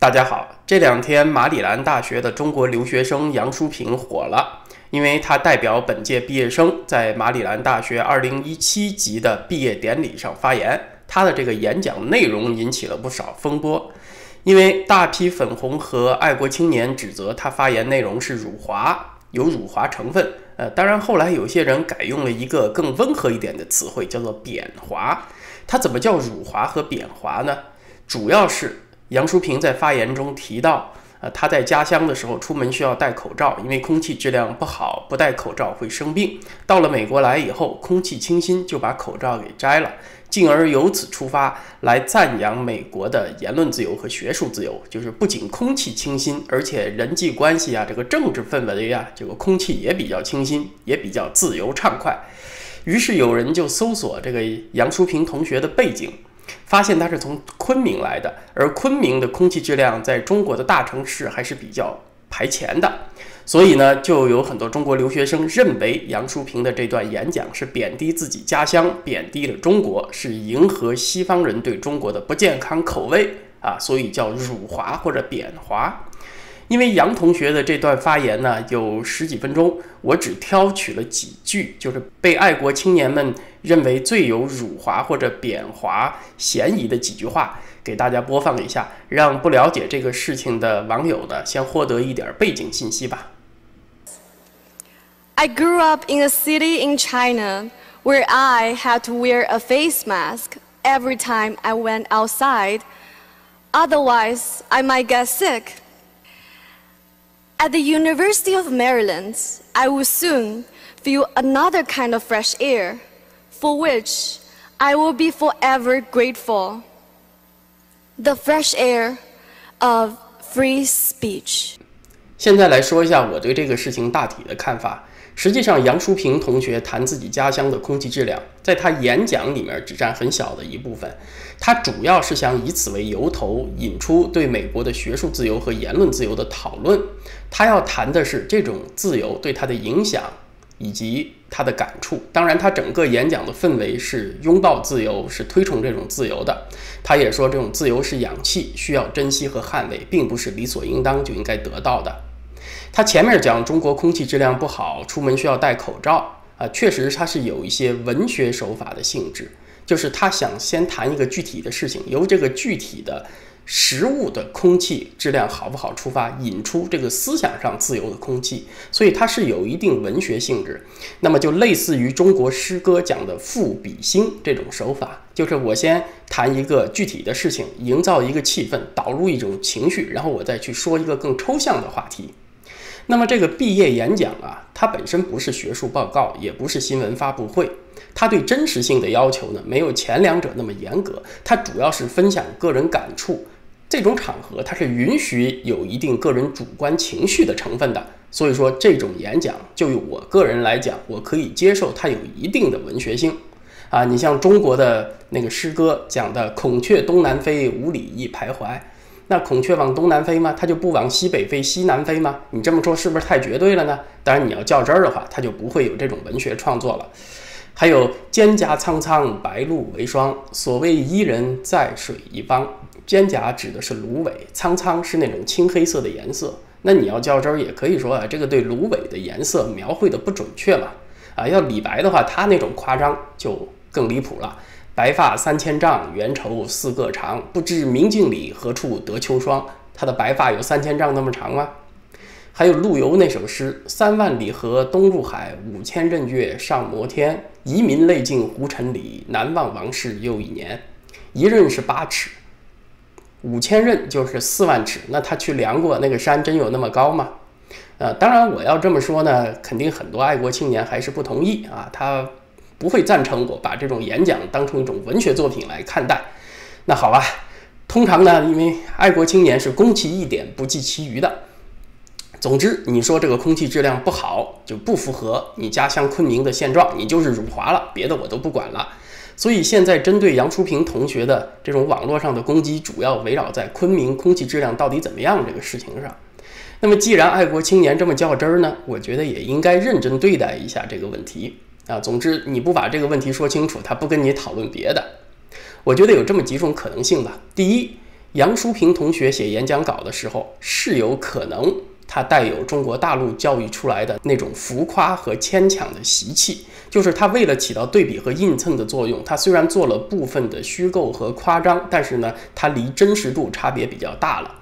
大家好，这两天马里兰大学的中国留学生杨淑萍火了，因为她代表本届毕业生在马里兰大学2017级的毕业典礼上发言，她的这个演讲内容引起了不少风波，因为大批粉红和爱国青年指责她发言内容是辱华，有辱华成分。当然后来有些人改用了一个更温和一点的词汇，叫做贬华。她怎么叫辱华和贬华呢？主要是 杨淑萍在发言中提到，她在家乡的时候出门需要戴口罩，因为空气质量不好，不戴口罩会生病。到了美国来以后，空气清新，就把口罩给摘了，进而由此出发来赞扬美国的言论自由和学术自由，就是不仅空气清新，而且人际关系啊，这个政治氛围啊，这个空气也比较清新，也比较自由畅快。于是有人就搜索这个杨淑萍同学的背景， 发现他是从昆明来的，而昆明的空气质量在中国的大城市还是比较排前的，所以呢，就有很多中国留学生认为杨淑萍的这段演讲是贬低自己家乡，贬低了中国，是迎合西方人对中国的不健康口味啊，所以叫辱华或者贬华。 因为杨同学的这段发言呢，有十几分钟，我只挑取了几句，就是被爱国青年们认为最有辱华或者贬华嫌疑的几句话，给大家播放一下，让不了解这个事情的网友呢，先获得一点背景信息吧。I grew up in a city in China where I had to wear a face mask every time I went outside, otherwise I might get sick. At the University of Maryland, I will soon feel another kind of fresh air, for which I will be forever grateful. The fresh air of free speech. 现在来说一下我对这个事情大体的看法。实际上，杨淑萍同学谈自己家乡的空气质量，在她演讲里面只占很小的一部分。她主要是想以此为由头，引出对美国的学术自由和言论自由的讨论。她要谈的是这种自由对她的影响以及她的感触。当然，她整个演讲的氛围是拥抱自由，是推崇这种自由的。她也说，这种自由是氧气，需要珍惜和捍卫，并不是理所应当就应该得到的。 他前面讲中国空气质量不好，出门需要戴口罩啊，确实他是有一些文学手法的性质，就是他想先谈一个具体的事情，由这个具体的实物的空气质量好不好出发，引出这个思想上自由的空气，所以它是有一定文学性质。那么就类似于中国诗歌讲的赋比兴这种手法，就是我先谈一个具体的事情，营造一个气氛，导入一种情绪，然后我再去说一个更抽象的话题。 那么这个毕业演讲啊，它本身不是学术报告，也不是新闻发布会，它对真实性的要求呢，没有前两者那么严格。它主要是分享个人感触，这种场合它是允许有一定个人主观情绪的成分的。所以说，这种演讲就由我个人来讲，我可以接受它有一定的文学性。 啊，你像中国的那个诗歌讲的“孔雀东南飞，五里一徘徊”。 那孔雀往东南飞吗？它就不往西北飞、西南飞吗？你这么说是不是太绝对了呢？当然，你要较真儿的话，它就不会有这种文学创作了。还有“蒹葭苍苍，白露为霜”，所谓伊人，在水一方。蒹葭指的是芦苇，苍苍是那种青黑色的颜色。那你要较真儿，也可以说啊，这个对芦苇的颜色描绘的不准确嘛。啊，要李白的话，他那种夸张就更离谱了。 白发3000丈，缘愁似个长。不知明镜里，何处得秋霜？他的白发有3000丈那么长吗？还有陆游那首诗：“3万里河东入海，5千仞岳上摩天。遗民泪尽胡尘里，南望王室又一年。”一仞是8尺，5千仞就是4万尺。那他去量过那个山，真有那么高吗？当然我要这么说呢，肯定很多爱国青年还是不同意啊，他 不会赞成我把这种演讲当成一种文学作品来看待。那好吧，通常呢，因为爱国青年是攻其一点不计其余的。总之，你说这个空气质量不好，就不符合你家乡昆明的现状，你就是辱华了，别的我都不管了。所以现在针对杨淑萍同学的这种网络上的攻击，主要围绕在昆明空气质量到底怎么样这个事情上。 那么，既然爱国青年这么较真儿呢，我觉得也应该认真对待一下这个问题啊。总之，你不把这个问题说清楚，他不跟你讨论别的，我觉得有这么几种可能性吧。第一，杨淑平同学写演讲稿的时候，是有可能他带有中国大陆教育出来的那种浮夸和牵强的习气，就是他为了起到对比和映衬的作用，他虽然做了部分的虚构和夸张，但是呢，它离真实度差别比较大了。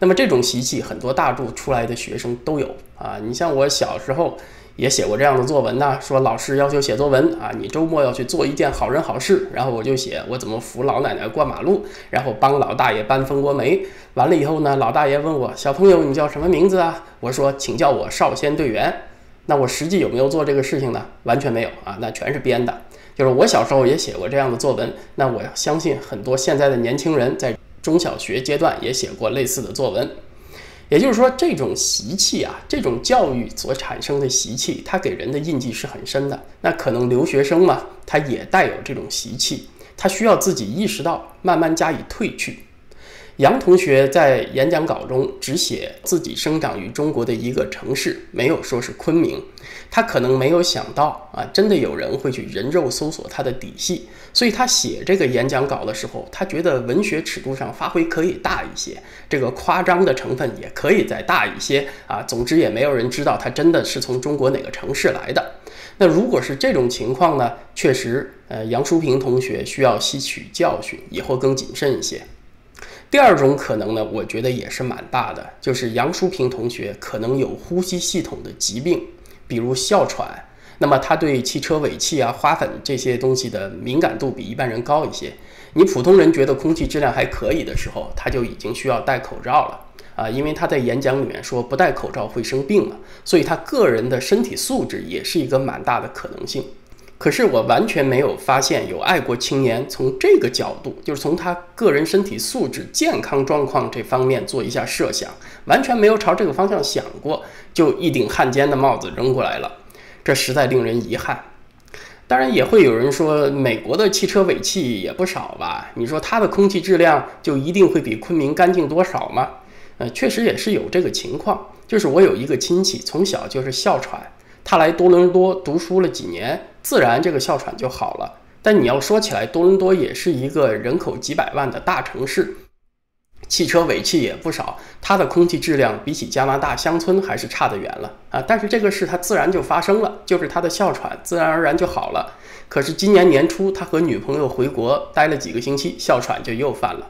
那么这种习气，很多大陆出来的学生都有啊。你像我小时候也写过这样的作文呢，说老师要求写作文啊，你周末要去做一件好人好事，然后我就写我怎么扶老奶奶过马路，然后帮老大爷搬蜂窝煤。完了以后呢，老大爷问我小朋友你叫什么名字啊？我说请叫我少先队员。那我实际有没有做这个事情呢？完全没有啊，那全是编的。就是我小时候也写过这样的作文，那我相信很多现在的年轻人在中小学阶段也写过类似的作文。也就是说，这种习气啊，这种教育所产生的习气，它给人的印记是很深的。那可能留学生嘛，他也带有这种习气，他需要自己意识到，慢慢加以褪去。杨同学在演讲稿中只写自己生长于中国的一个城市，没有说是昆明。他可能没有想到啊，真的有人会去人肉搜索他的底细，所以他写这个演讲稿的时候，他觉得文学尺度上发挥可以大一些，这个夸张的成分也可以再大一些啊。总之也没有人知道他真的是从中国哪个城市来的。那如果是这种情况呢，确实，杨淑平同学需要吸取教训，以后更谨慎一些。第二种可能呢，我觉得也是蛮大的，就是杨淑平同学可能有呼吸系统的疾病，比如哮喘。那么他对汽车尾气啊、花粉这些东西的敏感度比一般人高一些。你普通人觉得空气质量还可以的时候，他就已经需要戴口罩了啊，因为他在演讲里面说不戴口罩会生病嘛，所以他个人的身体素质也是一个蛮大的可能性。可是我完全没有发现有爱国青年从这个角度，就是从他个人身体素质、健康状况这方面做一下设想，完全没有朝这个方向想过，就一顶汉奸的帽子扔过来了，这实在令人遗憾。当然也会有人说，美国的汽车尾气也不少吧？你说它的空气质量就一定会比昆明干净多少吗？确实也是有这个情况。就是我有一个亲戚，从小就是哮喘。他来多伦多读书了几年，自然这个哮喘就好了。但你要说起来，多伦多也是一个人口几百万的大城市，汽车尾气也不少，它的空气质量比起加拿大乡村还是差得远了啊！但是这个事它自然就发生了，就是他的哮喘自然而然就好了。可是今年年初，他和女朋友回国待了几个星期，哮喘就又犯了。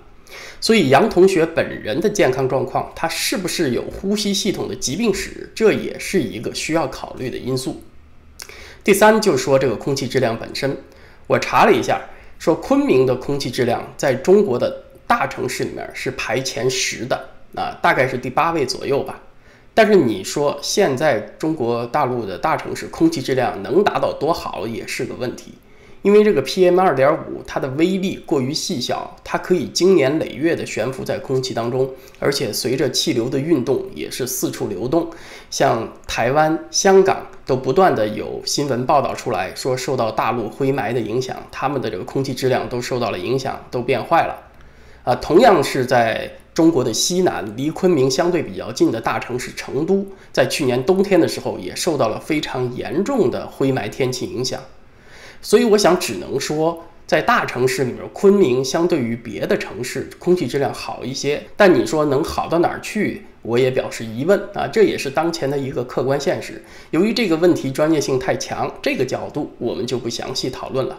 所以杨同学本人的健康状况，他是不是有呼吸系统的疾病史，这也是一个需要考虑的因素。第三，就说这个空气质量本身，我查了一下，说昆明的空气质量在中国的大城市里面是排前10的啊，大概是第8位左右吧。但是你说现在中国大陆的大城市空气质量能达到多好，也是个问题。因为这个 PM2.5 它的威力过于细小，它可以经年累月的悬浮在空气当中，而且随着气流的运动也是四处流动。像台湾、香港都不断的有新闻报道出来，说受到大陆灰霾的影响，他们的这个空气质量都受到了影响，都变坏了。啊，同样是在中国的西南，离昆明相对比较近的大城市成都，在去年冬天的时候也受到了非常严重的灰霾天气影响。所以我想只能说，在大城市里面，昆明相对于别的城市空气质量好一些，但你说能好到哪儿去，我也表示疑问啊，这也是当前的一个客观现实。由于这个问题专业性太强，这个角度我们就不详细讨论了。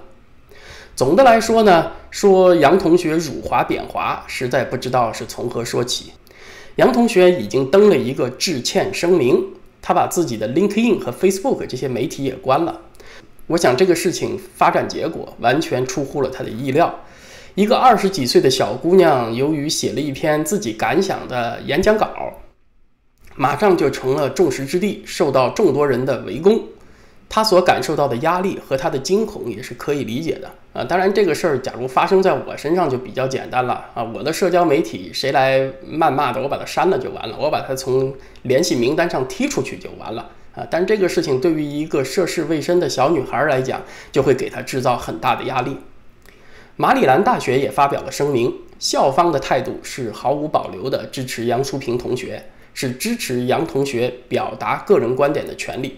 总的来说呢，说杨同学辱华贬华，实在不知道是从何说起。杨同学已经登了一个致歉声明，他把自己的 LinkedIn 和 Facebook 这些媒体也关了。我想这个事情发展结果完全出乎了他的意料。一个20几岁的小姑娘，由于写了一篇自己感想的演讲稿，马上就成了众矢之的，受到众多人的围攻。她所感受到的压力和她的惊恐也是可以理解的啊。当然这个事儿假如发生在我身上就比较简单了啊，我的社交媒体谁来谩骂的，我把它删了就完了，我把它从联系名单上踢出去就完了。啊，但这个事情对于一个涉世未深的小女孩来讲，就会给她制造很大的压力。马里兰大学也发表了声明，校方的态度是毫无保留的支持杨淑平同学，是支持杨同学表达个人观点的权利。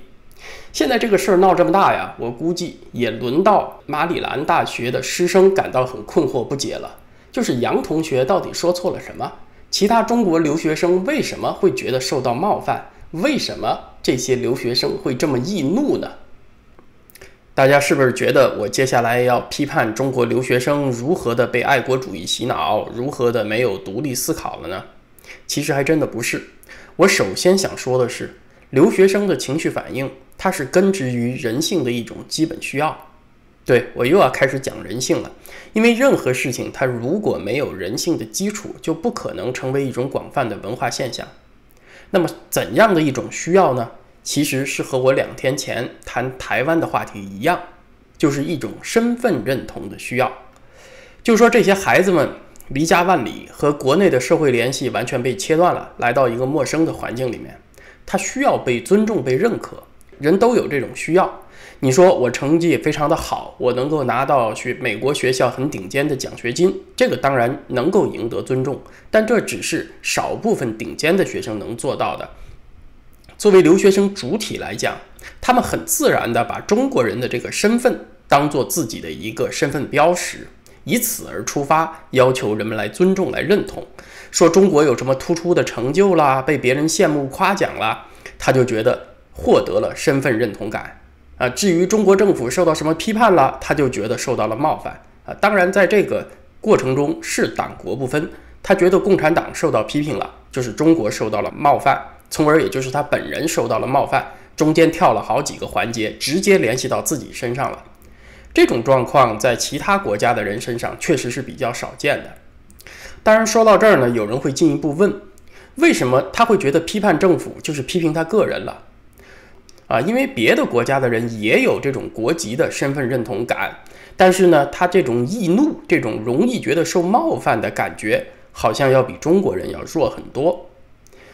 现在这个事儿闹这么大呀，我估计也轮到马里兰大学的师生感到很困惑不解了。就是杨同学到底说错了什么？其他中国留学生为什么会觉得受到冒犯？为什么这些留学生会这么易怒呢？大家是不是觉得我接下来要批判中国留学生如何的被爱国主义洗脑，如何的没有独立思考了呢？其实还真的不是。我首先想说的是，留学生的情绪反应，它是根植于人性的一种基本需要。 对，我又要开始讲人性了，因为任何事情它如果没有人性的基础，就不可能成为一种广泛的文化现象。那么怎样的一种需要呢？其实是和我2天前谈台湾的话题一样，就是一种身份认同的需要。就说这些孩子们离家万里，和国内的社会联系完全被切断了，来到一个陌生的环境里面，他需要被尊重、被认可。 人都有这种需要。你说我成绩非常的好，我能够拿到美国学校很顶尖的奖学金，这个当然能够赢得尊重，但这只是少部分顶尖的学生能做到的。作为留学生主体来讲，他们很自然地把中国人的这个身份当做自己的一个身份标识，以此而出发，要求人们来尊重、来认同，说中国有什么突出的成就啦，被别人羡慕夸奖啦，他就觉得 获得了身份认同感啊！至于中国政府受到什么批判了，他就觉得受到了冒犯啊！当然，在这个过程中是党国不分，他觉得共产党受到批评了，就是中国受到了冒犯，从而也就是他本人受到了冒犯。中间跳了好几个环节，直接联系到自己身上了。这种状况在其他国家的人身上确实是比较少见的。当然，说到这儿呢，有人会进一步问：为什么他会觉得批判政府就是批评他个人了？ 啊，因为别的国家的人也有这种国籍的身份认同感，但是呢，他这种易怒、这种容易觉得受冒犯的感觉，好像要比中国人要弱很多。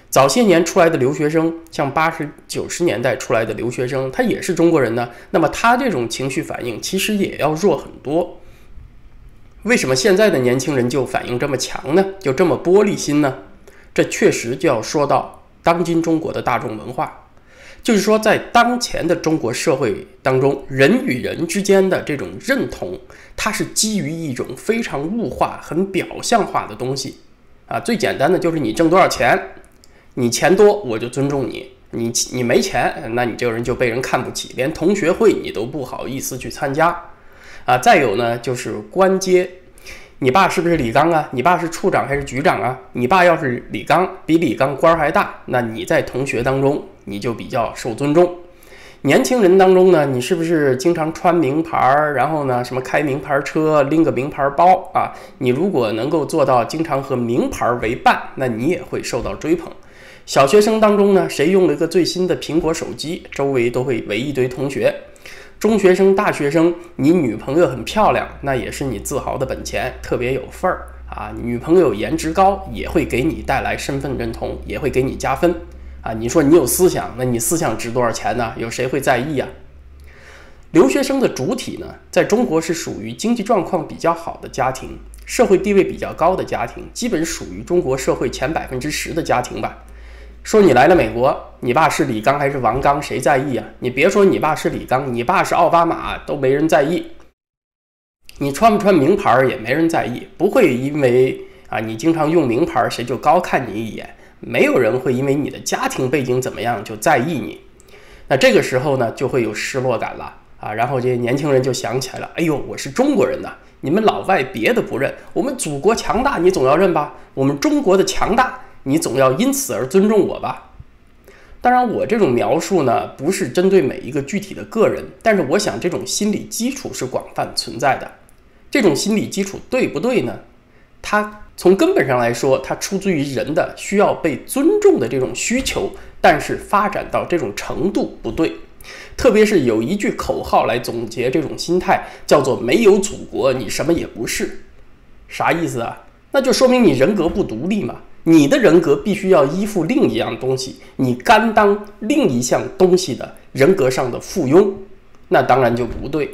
早些年出来的留学生，像80、90年代出来的留学生，他也是中国人呢，那么他这种情绪反应其实也要弱很多。为什么现在的年轻人就反应这么强呢？就这么玻璃心呢？这确实就要说到当今中国的大众文化。 就是说，在当前的中国社会当中，人与人之间的这种认同，它是基于一种非常物化、很表象化的东西啊。最简单的就是你挣多少钱，你钱多我就尊重你，你没钱，那你这个人就被人看不起，连同学会你都不好意思去参加啊。再有呢，就是官阶，你爸是不是李刚啊？你爸是处长还是局长啊？你爸要是李刚，比李刚官还大，那你在同学当中 你就比较受尊重。年轻人当中呢，你是不是经常穿名牌儿？然后呢，什么开名牌车，拎个名牌包啊？你如果能够做到经常和名牌为伴，那你也会受到追捧。小学生当中呢，谁用了一个最新的苹果手机，周围都会围一堆同学。中学生、大学生，你女朋友很漂亮，那也是你自豪的本钱，特别有份儿啊。女朋友颜值高，也会给你带来身份认同，也会给你加分。 啊，你说你有思想，那你思想值多少钱呢？有谁会在意啊？留学生的主体呢，在中国是属于经济状况比较好的家庭，社会地位比较高的家庭，基本属于中国社会前10%的家庭吧。说你来了美国，你爸是李刚还是王刚，谁在意啊？你别说你爸是李刚，你爸是奥巴马都没人在意。你穿不穿名牌也没人在意，不会因为啊你经常用名牌，谁就高看你一眼。 没有人会因为你的家庭背景怎么样就在意你，那这个时候呢就会有失落感了啊！然后这些年轻人就想起来了，哎呦，我是中国人呐！你们老外别的不认，我们祖国强大你总要认吧？我们中国的强大你总要因此而尊重我吧？当然，我这种描述呢不是针对每一个具体的个人，但是我想这种心理基础是广泛存在的。这种心理基础对不对呢？它 从根本上来说，它出自于人的需要被尊重的这种需求，但是发展到这种程度不对。特别是有一句口号来总结这种心态，叫做“没有祖国，你什么也不是”。啥意思啊？那就说明你人格不独立嘛。你的人格必须要依附另一样东西，你甘当另一项东西的人格上的附庸，那当然就不对。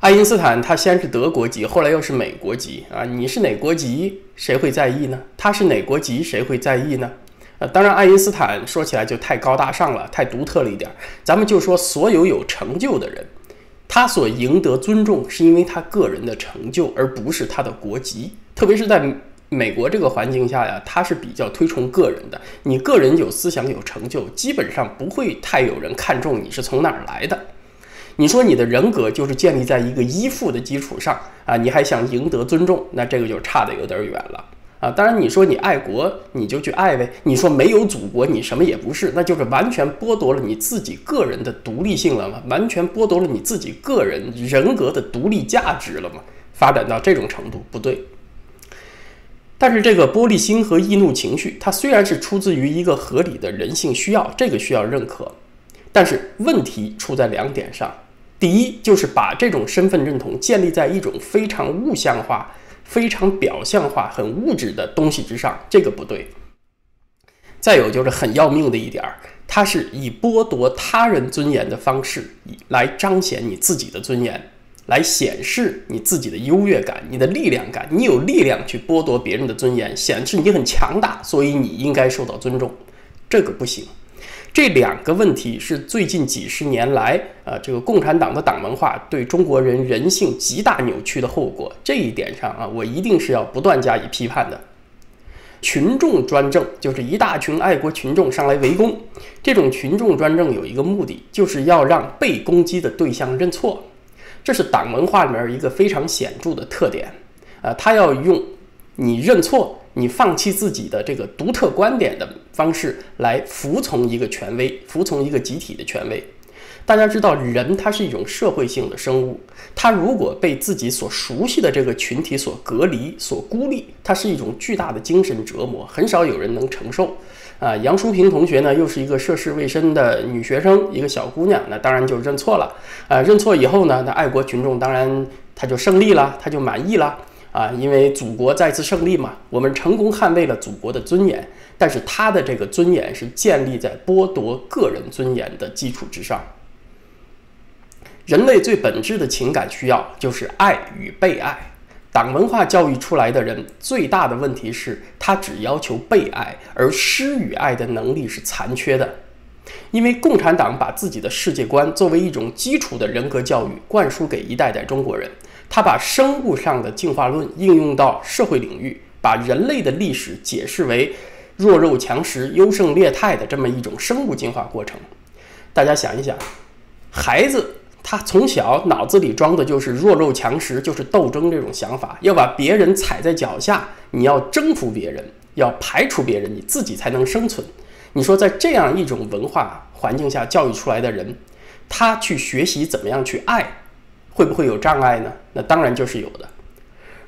爱因斯坦他先是德国籍，后来又是美国籍啊！你是哪国籍，谁会在意呢？他是哪国籍，谁会在意呢？当然，爱因斯坦说起来就太高大上了，太独特了一点。咱们就说所有有成就的人，他所赢得尊重是因为他个人的成就，而不是他的国籍。特别是在美国这个环境下呀，他是比较推崇个人的。你个人有思想、有成就，基本上不会太有人看重你是从哪儿来的。你说你的人格就是建立在一个依附的基础上啊，你还想赢得尊重，那这个就差得有点远了啊。当然，你说你爱国，你就去爱呗。你说没有祖国，你什么也不是，那就是完全剥夺了你自己个人的独立性了嘛，完全剥夺了你自己个人人格的独立价值了嘛。发展到这种程度不对。 但是这个玻璃心和易怒情绪，它虽然是出自于一个合理的人性需要，这个需要认可，但是问题出在两点上：第一，就是把这种身份认同建立在一种非常物象化、非常表象化、很物质的东西之上，这个不对；再有就是很要命的一点，它是以剥夺他人尊严的方式来彰显你自己的尊严。 来显示你自己的优越感、你的力量感，你有力量去剥夺别人的尊严，显示你很强大，所以你应该受到尊重，这个不行。这两个问题是最近几十年来，这个共产党的党文化对中国人人性极大扭曲的后果。这一点上啊，我一定是要不断加以批判的。群众专政就是一大群爱国群众上来围攻，这种群众专政有一个目的，就是要让被攻击的对象认错。 这是党文化里面一个非常显著的特点，他要用你认错、你放弃自己的这个独特观点的方式来服从一个权威，服从一个集体的权威。大家知道，人他是一种社会性的生物，他如果被自己所熟悉的这个群体所隔离、所孤立，它是一种巨大的精神折磨，很少有人能承受。 啊，杨淑萍同学呢，又是一个涉世未深的女学生，一个小姑娘，那当然就认错了。认错以后呢，那爱国群众当然她就胜利了，她就满意了啊，因为祖国再次胜利嘛，我们成功捍卫了祖国的尊严。但是她的这个尊严是建立在剥夺个人尊严的基础之上。人类最本质的情感需要就是爱与被爱。 党文化教育出来的人最大的问题是，他只要求被爱，而施与爱的能力是残缺的。因为共产党把自己的世界观作为一种基础的人格教育灌输给一代代中国人，他把生物上的进化论应用到社会领域，把人类的历史解释为弱肉强食、优胜劣汰的这么一种生物进化过程。大家想一想，孩子。 他从小脑子里装的就是弱肉强食，就是斗争这种想法，要把别人踩在脚下，你要征服别人，要排除别人，你自己才能生存。你说，在这样一种文化环境下教育出来的人，他去学习怎么样去爱，会不会有障碍呢？那当然就是有的。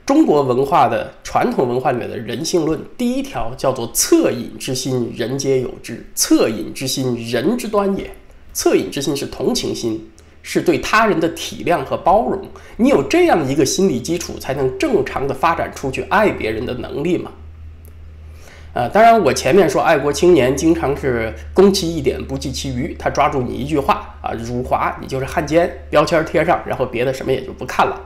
中国文化的传统文化里面的人性论，第一条叫做“恻隐之心，人皆有之；恻隐之心，人之端也。恻隐之心是同情心。” 是对他人的体谅和包容，你有这样一个心理基础，才能正常的发展出去爱别人的能力嘛？当然，我前面说爱国青年经常是攻其一点不计其余，他抓住你一句话啊，辱华你就是汉奸，标签贴上，然后别的什么也就不看了。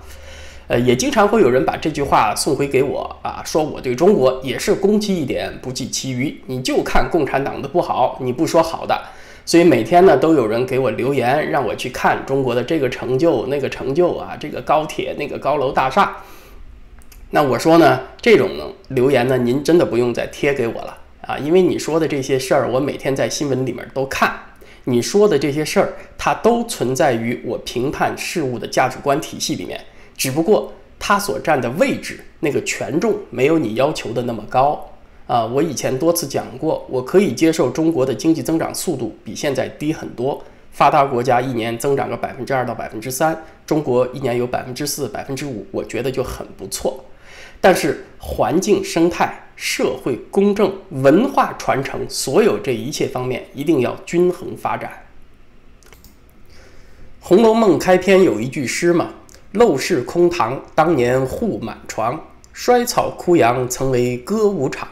也经常会有人把这句话送回给我啊，说我对中国也是攻其一点不计其余，你就看共产党的不好，你不说好的。 所以每天呢，都有人给我留言，让我去看中国的这个成就、那个成就啊，这个高铁、那个高楼大厦。那我说呢，这种留言呢，您真的不用再贴给我了啊，因为你说的这些事儿，我每天在新闻里面都看。你说的这些事儿，它都存在于我评判事物的价值观体系里面，只不过它所占的位置、那个权重，没有你要求的那么高。 啊，我以前多次讲过，我可以接受中国的经济增长速度比现在低很多。发达国家一年增长个2%到3%，中国一年有4%、5%，我觉得就很不错。但是环境、生态、社会、公正、文化传承，所有这一切方面一定要均衡发展。《红楼梦》开篇有一句诗嘛：“陋室空堂，当年户满床。衰草枯杨，曾为歌舞场。”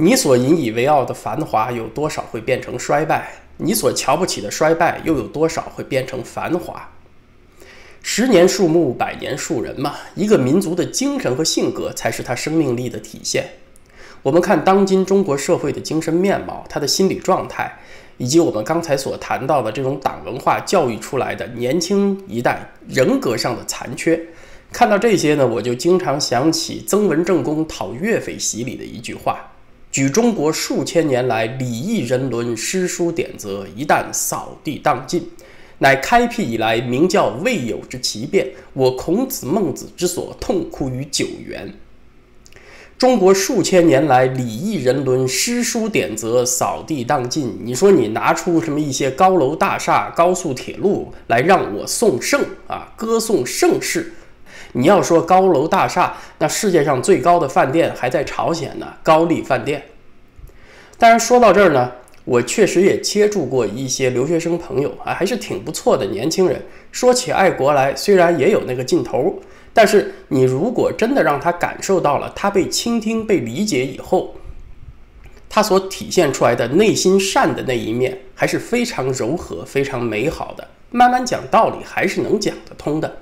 你所引以为傲的繁华，有多少会变成衰败？你所瞧不起的衰败，又有多少会变成繁华？10年树木，100年树人嘛。一个民族的精神和性格，才是他生命力的体现。我们看当今中国社会的精神面貌，他的心理状态，以及我们刚才所谈到的这种党文化教育出来的年轻一代人格上的残缺。看到这些呢，我就经常想起曾文正公讨岳匪檄里的一句话：“举中国数千年来礼义人伦、诗书典则，一旦扫地荡尽，乃开辟以来明教未有之奇变，我孔子、孟子之所痛哭于九原。”中国数千年来礼义人伦、诗书典则扫地荡尽，你说你拿出什么一些高楼大厦、高速铁路来让我颂圣啊，歌颂盛世？你要说高楼大厦，那世界上最高的饭店还在朝鲜呢，高丽饭店。当然说到这儿呢，我确实也接触过一些留学生朋友啊，还是挺不错的年轻人。说起爱国来，虽然也有那个劲头。但是你如果真的让他感受到了他被倾听、被理解以后，他所体现出来的内心善的那一面还是非常柔和、非常美好的，慢慢讲道理还是能讲得通的。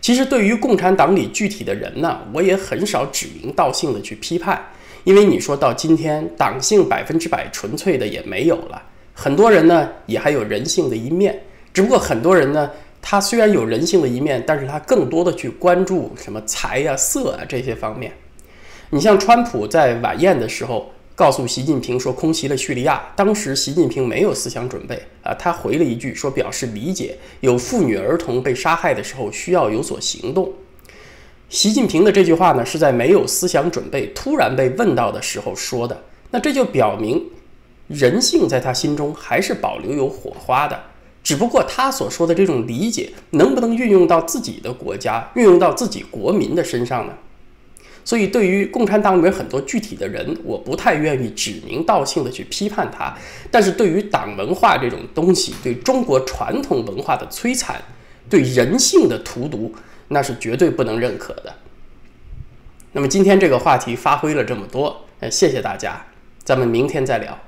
其实对于共产党里具体的人呢，我也很少指名道姓的去批判，因为你说到今天，党性100%纯粹的也没有了，很多人呢也还有人性的一面，只不过很多人呢，他虽然有人性的一面，但是他更多的去关注什么财呀、色啊这些方面。你像川普在晚宴的时候告诉习近平说空袭了叙利亚，当时习近平没有思想准备啊，他回了一句说表示理解，有妇女儿童被杀害的时候需要有所行动。习近平的这句话呢，是在没有思想准备、突然被问到的时候说的，那这就表明人性在他心中还是保留有火花的。只不过他所说的这种理解能不能运用到自己的国家、运用到自己国民的身上呢？所以对于共产党里面很多具体的人，我不太愿意指名道姓的去批判他，但是对于党文化这种东西，对中国传统文化的摧残，对人性的荼毒，那是绝对不能认可的。那么今天这个话题发挥了这么多，谢谢大家，咱们明天再聊。